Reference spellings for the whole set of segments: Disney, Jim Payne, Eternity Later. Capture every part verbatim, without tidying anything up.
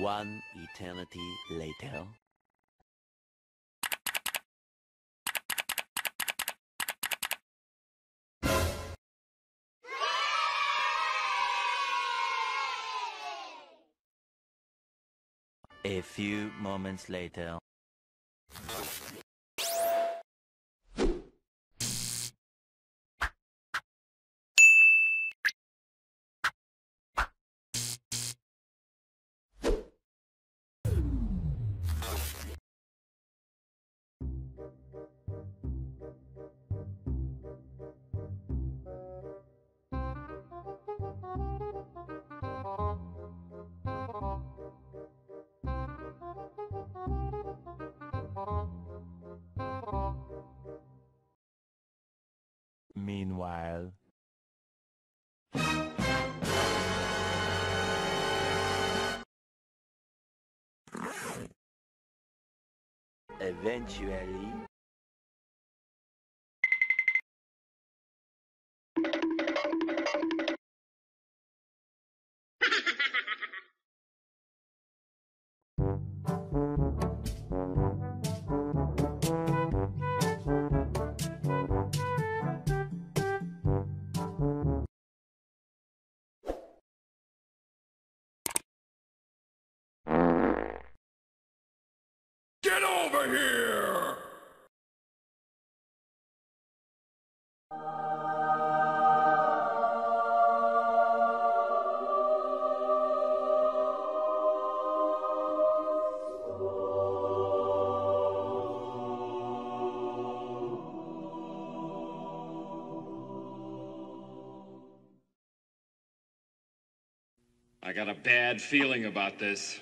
One eternity later. A few moments later. Meanwhile. Eventually. Get over here! I got a bad feeling about this.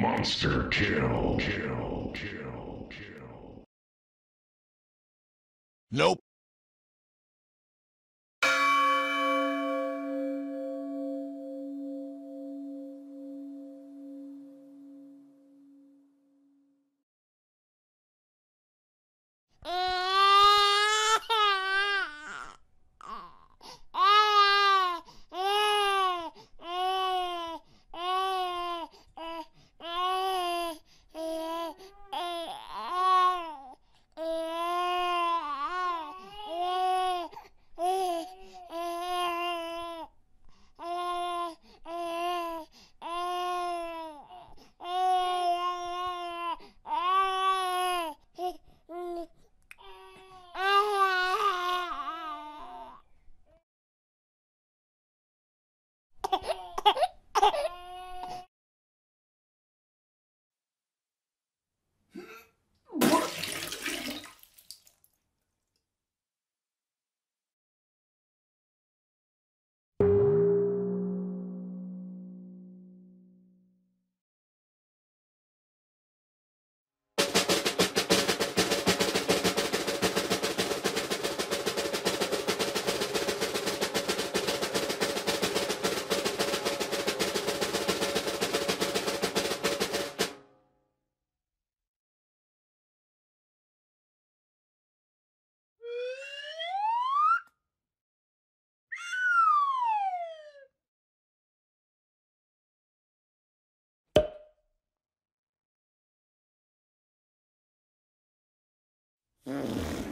Monster kill. Kill. Kill. Kill. Nope. Mm.